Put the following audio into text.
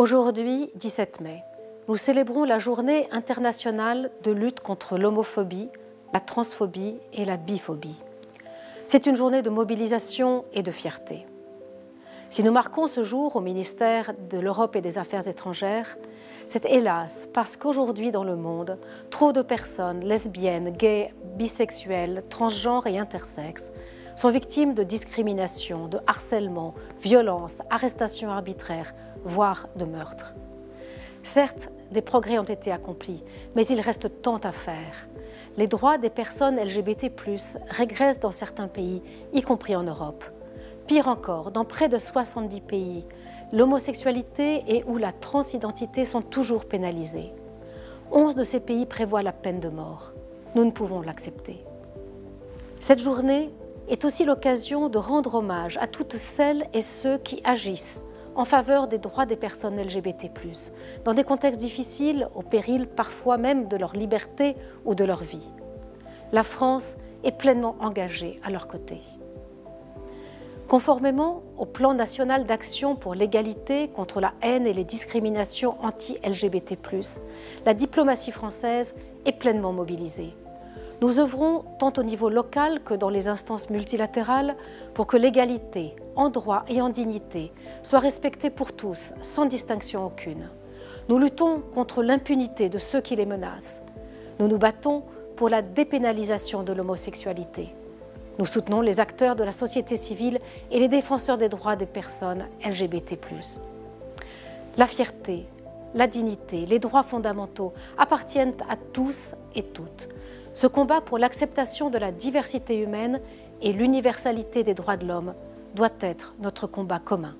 Aujourd'hui, 17 mai, nous célébrons la journée internationale de lutte contre l'homophobie, la transphobie et la biphobie. C'est une journée de mobilisation et de fierté. Si nous marquons ce jour au ministère de l'Europe et des Affaires étrangères, c'est hélas parce qu'aujourd'hui dans le monde, trop de personnes lesbiennes, gays, bisexuelles, transgenres et intersexes sont victimes de discrimination, de harcèlement, violences, arrestations arbitraires, voire de meurtres. Certes, des progrès ont été accomplis, mais il reste tant à faire. Les droits des personnes LGBT+ régressent dans certains pays, y compris en Europe. Pire encore, dans près de 70 pays, l'homosexualité et ou la transidentité sont toujours pénalisées. 11 de ces pays prévoient la peine de mort. Nous ne pouvons l'accepter. Cette journée est aussi l'occasion de rendre hommage à toutes celles et ceux qui agissent en faveur des droits des personnes LGBT+, dans des contextes difficiles, au péril parfois même de leur liberté ou de leur vie. La France est pleinement engagée à leur côté. Conformément au plan national d'action pour l'égalité contre la haine et les discriminations anti-LGBT+, la diplomatie française est pleinement mobilisée. Nous œuvrons tant au niveau local que dans les instances multilatérales pour que l'égalité, en droit et en dignité, soit respectée pour tous, sans distinction aucune. Nous luttons contre l'impunité de ceux qui les menacent. Nous nous battons pour la dépénalisation de l'homosexualité. Nous soutenons les acteurs de la société civile et les défenseurs des droits des personnes LGBT+. La fierté, la dignité, les droits fondamentaux appartiennent à tous et toutes. Ce combat pour l'acceptation de la diversité humaine et l'universalité des droits de l'homme doit être notre combat commun.